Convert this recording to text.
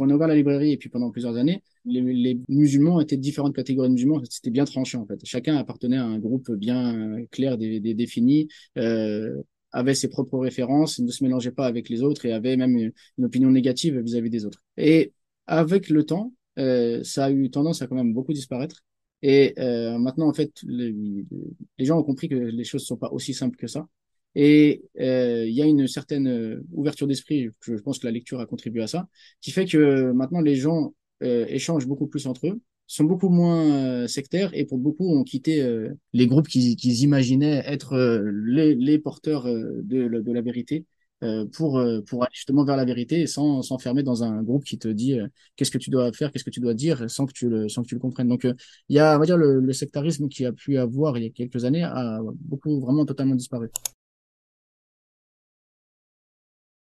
quand on a ouvert la librairie et puis pendant plusieurs années, les musulmans étaient différentes catégories de musulmans, c'était bien tranché en fait. Chacun appartenait à un groupe bien clair, défini, avait ses propres références, ne se mélangeait pas avec les autres et avait même une opinion négative vis-à-vis des autres. Et avec le temps, ça a eu tendance à quand même beaucoup disparaître. Et maintenant, en fait, les gens ont compris que les choses ne sont pas aussi simples que ça. Et il y a une certaine ouverture d'esprit, je pense que la lecture a contribué à ça, qui fait que maintenant les gens échangent beaucoup plus entre eux, sont beaucoup moins sectaires et pour beaucoup ont quitté les groupes qu'ils imaginaient être les porteurs de la vérité pour aller justement vers la vérité et sans s'enfermer dans un groupe qui te dit qu'est-ce que tu dois faire, qu'est-ce que tu dois dire sans que tu le comprennes. Donc il y a, on va dire, le sectarisme qui a pu avoir il y a quelques années a beaucoup vraiment totalement disparu.